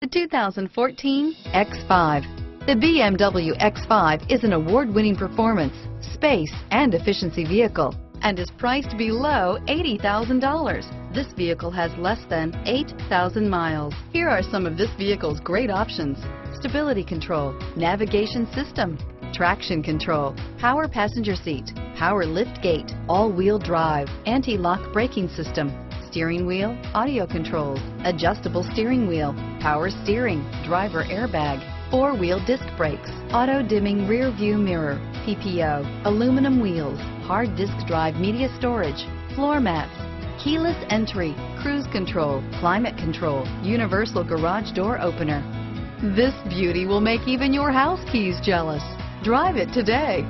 The 2014 X5. The BMW X5 is an award-winning performance, space, and efficiency vehicle, and is priced below $80,000. This vehicle has less than 8,000 miles. Here are some of this vehicle's great options: stability control, navigation system, traction control, power passenger seat, power lift gate, all-wheel drive, anti-lock braking system, steering wheel audio controls, adjustable steering wheel, power steering, driver airbag, four-wheel disc brakes, auto-dimming rear-view mirror, PPO, aluminum wheels, hard disk drive media storage, floor mats, keyless entry, cruise control, climate control, universal garage door opener. This beauty will make even your house keys jealous. Drive it today.